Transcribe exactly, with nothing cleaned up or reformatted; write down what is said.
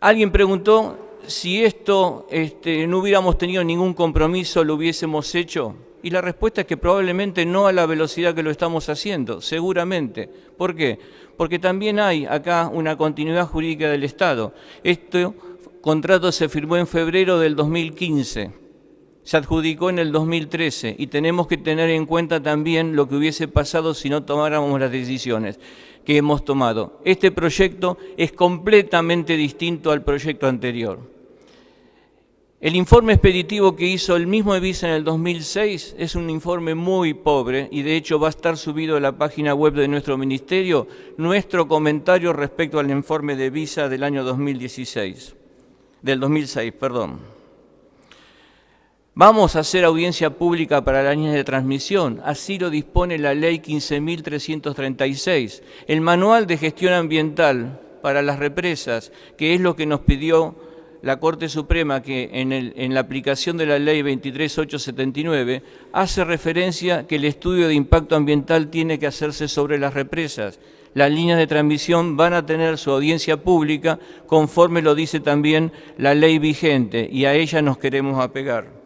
Alguien preguntó si esto este, no hubiéramos tenido ningún compromiso, lo hubiésemos hecho. Y la respuesta es que probablemente no a la velocidad que lo estamos haciendo, seguramente. ¿Por qué? Porque también hay acá una continuidad jurídica del Estado. Este contrato se firmó en febrero del dos mil quince, se adjudicó en el dos mil trece y tenemos que tener en cuenta también lo que hubiese pasado si no tomáramos las decisiones que hemos tomado. Este proyecto es completamente distinto al proyecto anterior. El informe expeditivo que hizo el mismo Evisa en el dos mil seis es un informe muy pobre y de hecho va a estar subido a la página web de nuestro ministerio nuestro comentario respecto al informe de Evisa del año dos mil dieciséis, del dos mil seis, perdón. Vamos a hacer audiencia pública para las líneas de transmisión, así lo dispone la ley quince mil trescientos treinta y seis, el manual de gestión ambiental para las represas, que es lo que nos pidió la Corte Suprema, que en, el, en la aplicación de la ley veintitrés mil ochocientos setenta y nueve hace referencia que el estudio de impacto ambiental tiene que hacerse sobre las represas. Las líneas de transmisión van a tener su audiencia pública conforme lo dice también la ley vigente y a ella nos queremos apegar.